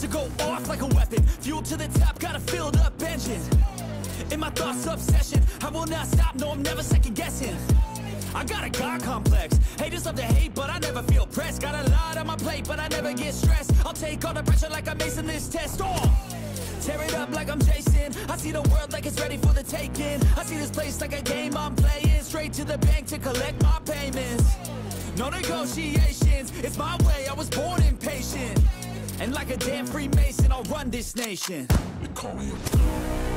To go off like a weapon, fuel to the top, got a filled up engine. In my thoughts, obsession, I will not stop, no, I'm never second guessing. I got a God complex, haters love to hate, but I never feel pressed. Got a lot on my plate, but I never get stressed. I'll take all the pressure like I'm acing this test. Tear it up like I'm Jason. I see the world like it's ready for the taking. I see this place like a game I'm playing. Straight to the bank to collect my payments. No negotiations, it's my way, I was born impatient. And like a damn Freemason, I'll run this nation. They call me a